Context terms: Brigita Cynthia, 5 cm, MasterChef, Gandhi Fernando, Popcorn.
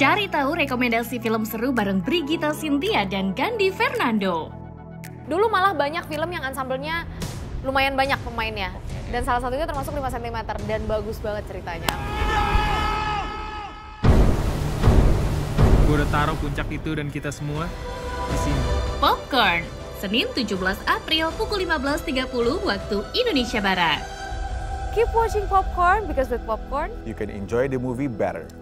Cari tahu rekomendasi film seru bareng Brigita Cynthia dan Gandhi Fernando. Dulu malah banyak film yang ansambelnya lumayan banyak pemainnya. Dan salah satunya termasuk 5 cm dan bagus banget ceritanya. Gue udah taruh puncak itu dan kita semua di sini. Popcorn, Senin 17 April pukul 15.30 waktu Indonesia Barat. Keep watching Popcorn because with Popcorn, you can enjoy the movie better.